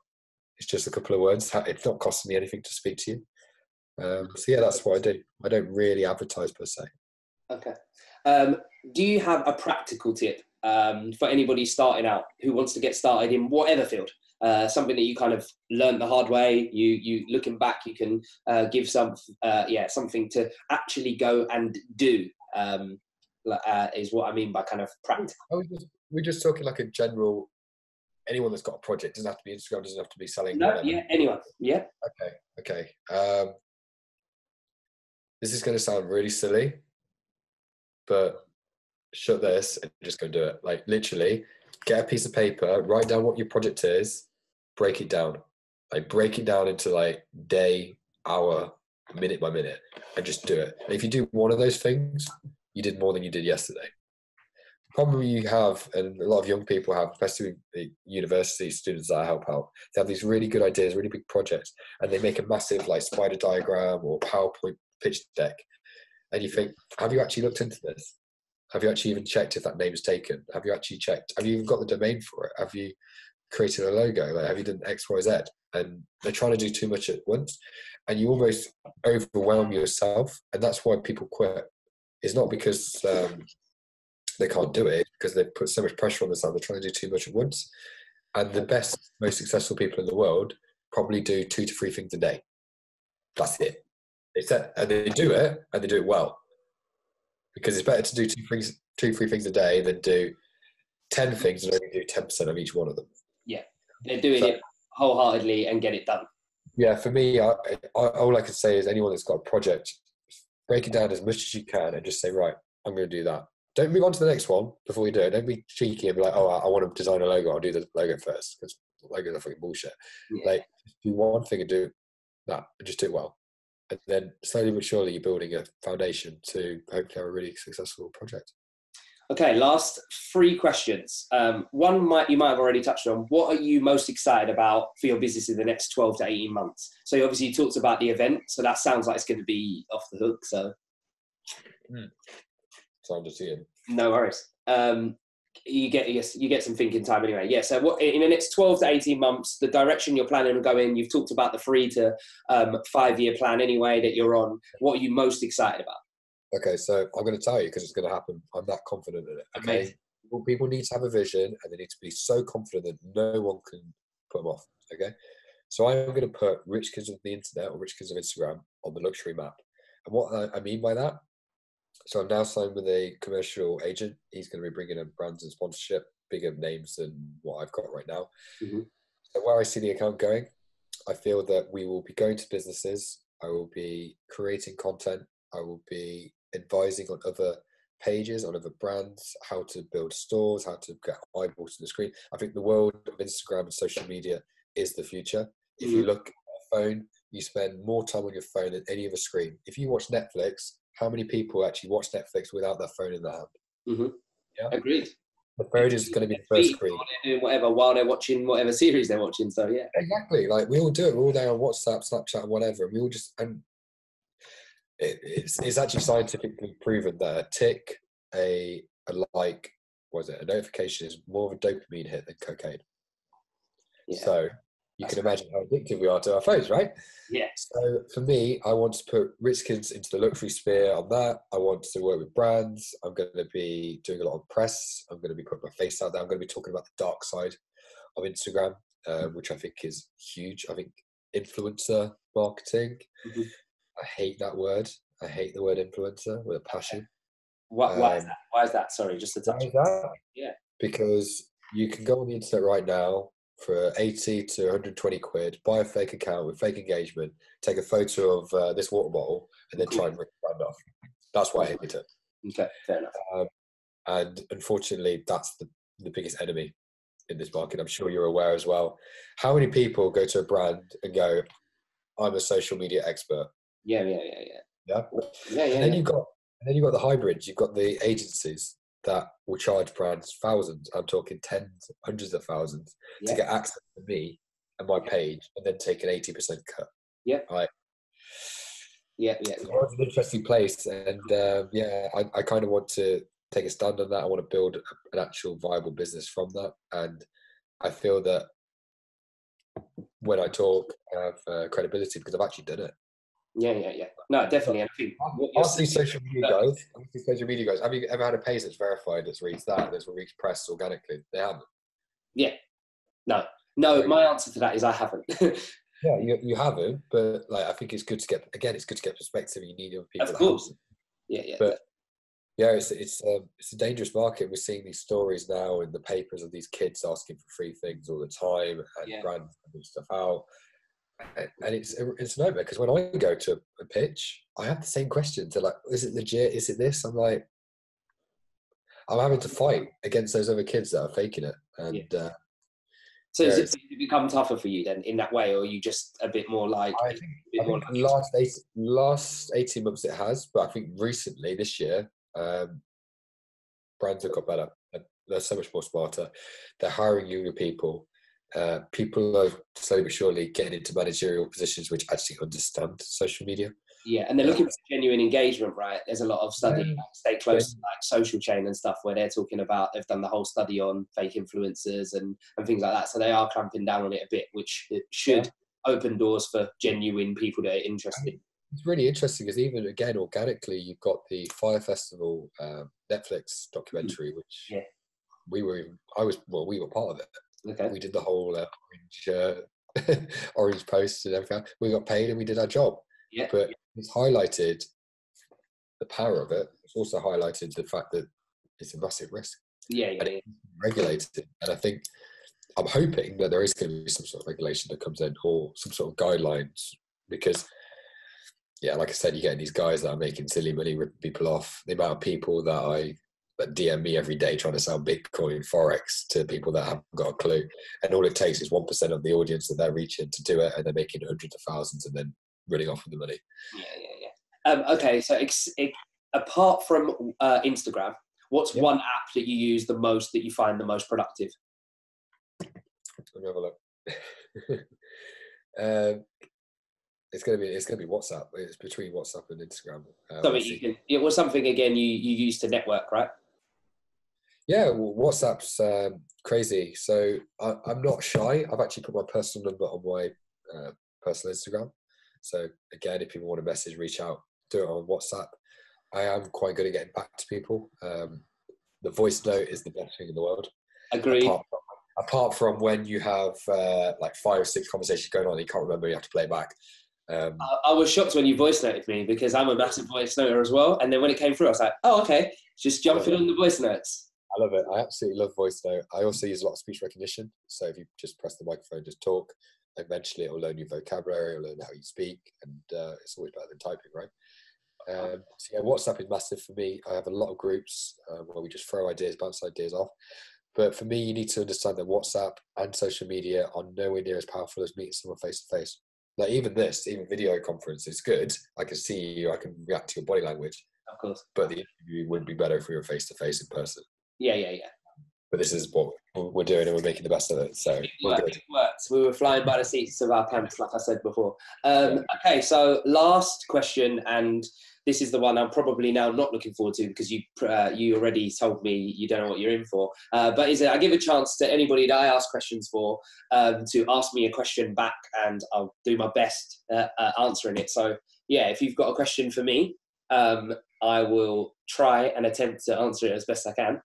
It's just a couple of words. It's not costing me anything to speak to you. Um, so yeah, that's what I do. I don't really advertise per se. Okay. Um, do you have a practical tip um, for anybody starting out who wants to get started in whatever field? Uh, something that you kind of learned the hard way. You, you looking back, you can uh, give some, uh, yeah, something to actually go and do. Um, uh, is what I mean by kind of practical. We're just, we're just talking like a general. Anyone that's got a project doesn't have to be Instagram. Doesn't have to be selling. No, whatever. Yeah, anyone. Yeah. Okay, okay. Um, this is going to sound really silly, but shut this and just go and do it. Like literally, get a piece of paper, write down what your project is. Break it down, like break it down into like day, hour, minute by minute, and just do it. And if you do one of those things, you did more than you did yesterday. The problem you have, and a lot of young people have, especially the university students that I help out, they have these really good ideas, really big projects, and they make a massive like spider diagram or PowerPoint pitch deck. And you think, have you actually looked into this? Have you actually even checked if that name is taken? Have you actually checked? Have you even got the domain for it? Have you created a logo? Like, have you done X, Y, Z? And they're trying to do too much at once, and you almost overwhelm yourself. And that's why people quit. It's not because um, they can't do it, because they put so much pressure on themselves. They're trying to do too much at once. And the best, most successful people in the world probably do two to three things a day. That's it. They set, and they do it, and they do it well. Because it's better to do two, things, two three things a day than do ten things and only do ten percent of each one of them. Yeah, they're doing so, it wholeheartedly and get it done. Yeah, for me, I, I, all I can say is anyone that's got a project, break it down as much as you can and just say, right, I'm going to do that. Don't move on to the next one before you do it. Don't be cheeky and be like, oh, I, I want to design a logo. I'll do the logo first, because logos are fucking bullshit. Yeah. Like, do one thing and do that, and just do it well. And then slowly but surely, you're building a foundation to hopefully have a really successful project. Okay, last three questions. Um, one might you might have already touched on. What are you most excited about for your business in the next twelve to eighteen months? So you obviously talked about the event, so that sounds like it's going to be off the hook. So. Mm. So I'm just seeing. No worries. Um, you get yes, you get some thinking time anyway. Yeah. So what in the next twelve to eighteen months, the direction you're planning on going? You've talked about the three to um, five year plan anyway that you're on. What are you most excited about? Okay, so I'm going to tell you because it's going to happen. I'm that confident in it. Okay. Amazing. People need to have a vision, and they need to be so confident that no one can put them off. Okay. So I'm going to put Rich Kids of the Internet or Rich Kids of Instagram on the luxury map. And what I mean by that. So I'm now signed with a commercial agent. He's going to be bringing in brands and sponsorship, bigger names than what I've got right now. Mm-hmm. So where I see the account going, I feel that we will be going to businesses. I will be creating content. I will be advising on other pages, on other brands, how to build stores, how to get eyeballs to the screen. I think the world of Instagram and social media is the future. If mm-hmm. you look at your phone, you spend more time on your phone than any other screen. If you watch Netflix, how many people actually watch Netflix without their phone in their hand? Mm-hmm. Yeah, agreed. The phone is going to be the first screen. They're doing whatever while they're watching whatever series they're watching. So yeah, exactly. Like we all do it. We're all there on WhatsApp, Snapchat, whatever. And we all just and it, it's it's actually scientifically proven that a tick, a, a like, was it a notification is more of a dopamine hit than cocaine. Yeah. So. You That's can imagine how addicted we are to our phones, right? Yeah. So for me, I want to put Rich Kids into the luxury sphere on that. I want to work with brands. I'm going to be doing a lot of press. I'm going to be putting my face out there. I'm going to be talking about the dark side of Instagram, uh, which I think is huge. I think influencer marketing. Mm-hmm. I hate that word. I hate the word influencer with a passion. What, um, why is that? Why is that? Sorry, just to touch on that. Yeah. Because you can go on the internet right now for eighty to one hundred twenty quid, buy a fake account with fake engagement, take a photo of uh, this water bottle, and then cool. try and rip the brand off. That's why I hate it. Okay, fair enough. Um, and unfortunately, that's the, the biggest enemy in this market. I'm sure you're aware as well. How many people go to a brand and go, I'm a social media expert? Yeah, yeah, yeah, yeah. Yeah? Yeah, yeah. And then, yeah. You've got, and then you've got the hybrids. You've got the agencies that will charge brands thousands, I'm talking tens, hundreds of thousands, yeah. to get access to me and my page and then take an eighty percent cut. Yeah. Right. Yeah, yeah. So it's an interesting place. And uh, yeah, I, I kind of want to take a stand on that. I want to build an actual viable business from that. And I feel that when I talk, I have uh, credibility because I've actually done it. Yeah, yeah, yeah. No, definitely. I think ask these social media guys. Ask these social media guys. Have you ever had a page that's verified that's reached that that's reached press organically? They haven't. Yeah. No. No. My answer to that is I haven't. Yeah, you you haven't, but like I think it's good to get again. It's good to get perspective. You need other people. Of course. Yeah, yeah. But yeah, it's it's um, it's a dangerous market. We're seeing these stories now in the papers of these kids asking for free things all the time and yeah. brands and stuff out. And it's it's an nightmare because when I go to a pitch, I have the same questions. They're like, "Is it legit? Is it this?" I'm like, I'm having to fight against those other kids that are faking it. And yeah. uh, so, has it become tougher for you then in that way, or are you just a bit more like? I think, a bit I more think like last eight, last eighteen months it has, but I think recently this year, um, brands have got better. They're so much more smarter. They're hiring younger people. Uh, people are slowly but surely getting into managerial positions which actually understand social media. Yeah, and they're looking for genuine engagement, right? There's a lot of study, yeah. like stay close yeah. to like social chain and stuff where they're talking about, they've done the whole study on fake influencers and, and things like that. So they are clamping down on it a bit, which it should yeah. open doors for genuine people that are interested. It's really interesting because even, again, organically, you've got the Fire Festival um, Netflix documentary, mm-hmm. which yeah. we were, I was, well, we were part of it. Okay. We did the whole uh, orange, uh, orange posts and everything. We got paid and we did our job. Yeah. But it's highlighted the power of it. It's also highlighted the fact that it's a massive risk. Yeah, yeah. And it's regulated. And I think I'm hoping that there is going to be some sort of regulation that comes in or some sort of guidelines because yeah, like I said, you get these guys that are making silly money, ripping people off. The amount of people that I that D M me every day trying to sell Bitcoin, Forex to people that haven't got a clue. And all it takes is one percent of the audience that they're reaching to do it, and they're making hundreds of thousands and then running off with the money. Yeah, yeah, yeah. Um, okay, so ex- ex- apart from uh, Instagram, what's yep. one app that you use the most that you find the most productive? Let me have a look. um, it's gonna be it's gonna be WhatsApp. It's between WhatsApp and Instagram. Uh, something you can, it was something again you you used to network, right? Yeah, well, WhatsApp's um, crazy. So I, I'm not shy. I've actually put my personal number on my uh, personal Instagram. So again, if people want to message, reach out, do it on WhatsApp. I am quite good at getting back to people. Um, the voice note is the best thing in the world. Agreed. Apart from, apart from when you have uh, like five or six conversations going on and you can't remember, you have to play it back. Um, I, I was shocked when you voice noted me because I'm a massive voice noter as well. And then when it came through, I was like, oh, okay, just jumping on the voice notes. I love it. I absolutely love voice note. I also use a lot of speech recognition. So if you just press the microphone, just talk, eventually it'll learn your vocabulary, it'll learn how you speak. And uh, it's always better than typing, right? Um, so yeah, WhatsApp is massive for me. I have a lot of groups um, where we just throw ideas, bounce ideas off. But for me, you need to understand that WhatsApp and social media are nowhere near as powerful as meeting someone face to face. Like even this, even video conference is good. I can see you, I can react to your body language. Of course. But the interview would be better if we were face to face in person. Yeah, yeah, yeah. But this is what we're doing, and we're making the best of it. So it works. It works. We were flying by the seats of our pants, like I said before. Um, yeah. Okay, so last question, and this is the one I'm probably now not looking forward to because you uh, you already told me you don't know what you're in for. Uh, but is it, I give a chance to anybody that I ask questions for um, to ask me a question back, and I'll do my best uh, uh, answering it. So yeah, if you've got a question for me, um, I will try and attempt to answer it as best I can.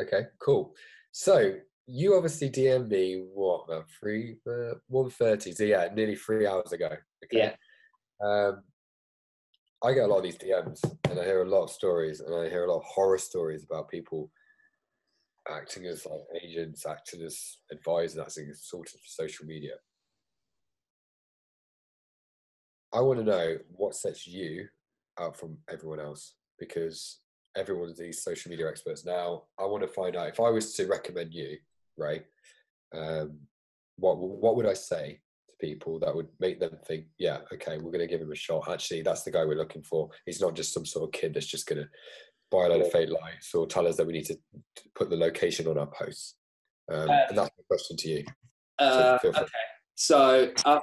Okay, cool. So you obviously D M'd me what about three uh, one thirty? So yeah, nearly three hours ago. Okay. Yeah. Um, I get a lot of these D Ms and I hear a lot of stories and I hear a lot of horror stories about people acting as like agents, acting as advisors, acting as sort of social media. I want to know what sets you out from everyone else, because everyone's these social media experts now. I want to find out, if I was to recommend you, right, um, what what would I say? People that would make them think, yeah, okay, we're going to give him a shot. Actually, that's the guy we're looking for. He's not just some sort of kid that's just going to buy a load of fake lights or tell us that we need to put the location on our posts. Um, um, and that's my question to you. Uh, so okay. So uh,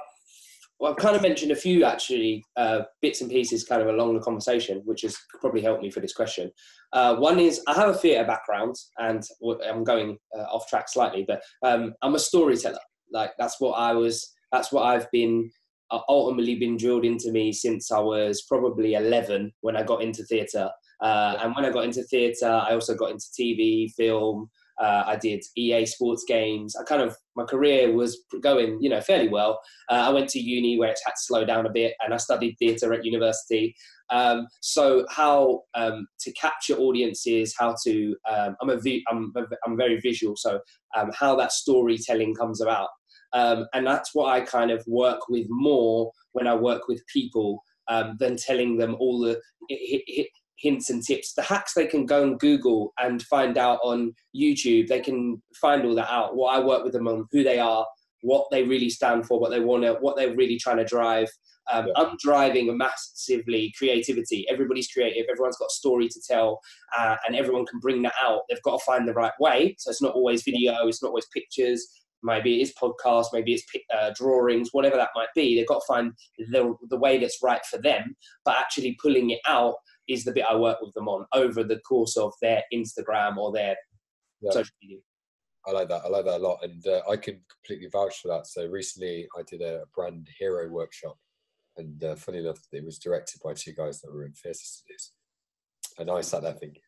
well, I've kind of mentioned a few, actually, uh, bits and pieces kind of along the conversation, which has probably helped me for this question. Uh, one is, I have a theatre background, and I'm going uh, off track slightly, but um, I'm a storyteller. Like, that's what I was... That's what I've been uh, ultimately been drilled into me since I was probably eleven when I got into theatre. Uh, and when I got into theatre, I also got into T V, film. Uh, I did E A sports games. I kind of, my career was going, you know, fairly well. Uh, I went to uni where it had to slow down a bit, and I studied theatre at university. Um, so how um, to capture audiences, how to, um, I'm, a vi- I'm, I'm very visual, so um, how that storytelling comes about. Um, and that's what I kind of work with more when I work with people um, than telling them all the h- h- hints and tips. The hacks they can go and Google and find out on YouTube. They can find all that out. What I work with them on, who they are, what they really stand for, what they want to, what they're really trying to drive. Um, yeah. I'm driving massively creativity. Everybody's creative. Everyone's got a story to tell, uh, and everyone can bring that out. They've got to find the right way. So it's not always video. It's not always pictures. Maybe it is podcasts, maybe it's uh, drawings, whatever that might be. They've got to find the the way that's right for them. But actually pulling it out is the bit I work with them on over the course of their Instagram or their yeah. social media. I like that. I like that a lot. And uh, I can completely vouch for that. So recently I did a brand hero workshop. And uh, funny enough, it was directed by two guys that were in theatre studies. And I sat there thinking,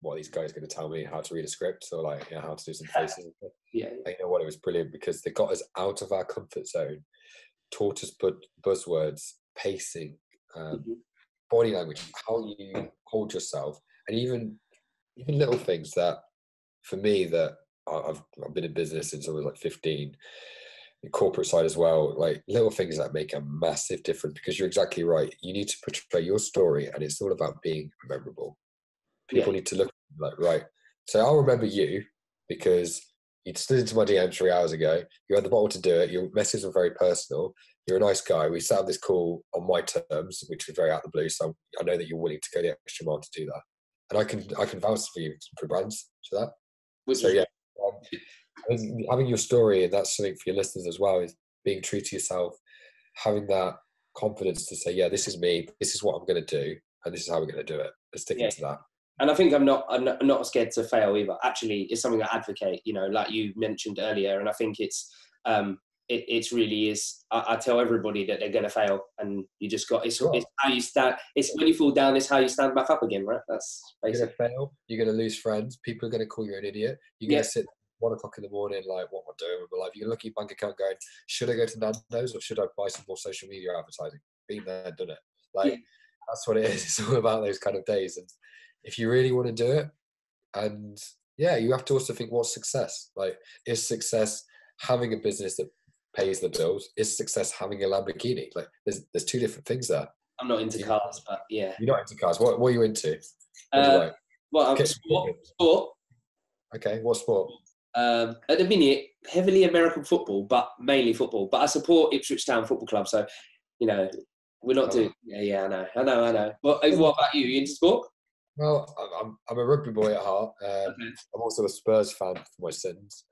what are these guys going to tell me, how to read a script or like, you know, how to do some faces? Yeah, yeah. You know what? It was brilliant because they got us out of our comfort zone, taught us bu- buzzwords, pacing, um, mm-hmm. body language, how you hold yourself, and even even little things that, for me, that I've I've been in business since I was like fifteen. the corporate side as well, like little things that make a massive difference, because you're exactly right. You need to portray your story, and it's all about being memorable. People yeah. need to look like, right, so I'll remember you because you slid into my D M three hours ago. You had the bottle to do it. Your messages were very personal. You're a nice guy. We set up this call on my terms, which was very out of the blue. So I know that you're willing to go the extra mile to do that. And I can I can vouch for you for brands to that. Which so yeah, um, having your story, and that's something for your listeners as well, is being true to yourself, having that confidence to say, yeah, this is me. This is what I'm going to do, and this is how we're going to do it. Let's stick yeah. to that. And I think I'm not, I'm not I'm not scared to fail either. Actually, it's something I advocate, you know, like you mentioned earlier. And I think it's, um, it it's really is, I, I tell everybody that they're going to fail, and you just got, it's, sure. it's how you stand, it's when you fall down, it's how you stand back up again, right? That's basically. You're going to fail, you're going to lose friends, people are going to call you an idiot, you're going to yeah. sit one o'clock in the morning, like, what am I doing with my life? You're going to look at your bank account going, should I go to Nando's or should I buy some more social media advertising? Been there, done it. Like, yeah. that's what it is. It's all about those kind of days. And if you really want to do it, and yeah, you have to also think, what's success? Like, is success having a business that pays the bills? Is success having a Lamborghini? Like, there's there's two different things there. I'm not into you, cars, but yeah. You're not into cars. What what are you into? What uh, you like? Well, I'm sport, sport. Okay, what sport? Um, at the minute, heavily American football, but mainly football. But I support Ipswich Town Football Club, so you know we're not oh. doing. Yeah, yeah, I know, I know, I know. What what about you? Are you into sport? Well, I'm I'm a rugby boy at heart. Um, okay. I'm also a Spurs fan for my sins.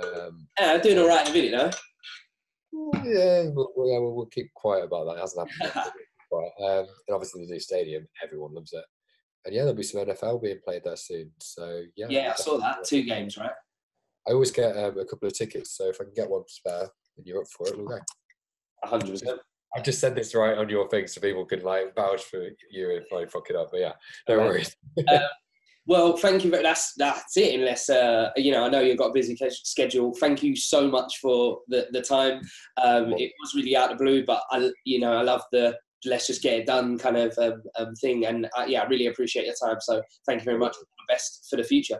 Um, yeah, I'm doing all right in a minute, though. Yeah, we'll, yeah, we'll, we'll keep quiet about that. It hasn't happened yet. Um, and obviously the new stadium, everyone loves it. And yeah, there'll be some N F L being played there soon. So yeah. Yeah, I saw that. Two games, right? I always get um, a couple of tickets, so if I can get one spare and you're up for it, we'll go. one hundred percent. I've just said this right on your thing so people can like vouch for you if I fuck it up, but yeah, no okay. worries. um, well, thank you, very, that's that's it, unless, uh, you know, I know you've got a busy schedule. Thank you so much for the, the time. Um, it was really out of the blue, but I, you know, I love the let's just get it done kind of um, um, thing, and uh, yeah, I really appreciate your time, so thank you very much. All the best for the future.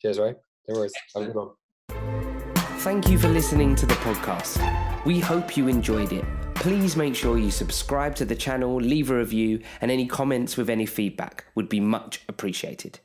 Cheers, Ray. No worries. Have a good one. Thank you for listening to the podcast. We hope you enjoyed it. Please make sure you subscribe to the channel, leave a review, and any comments with any feedback would be much appreciated.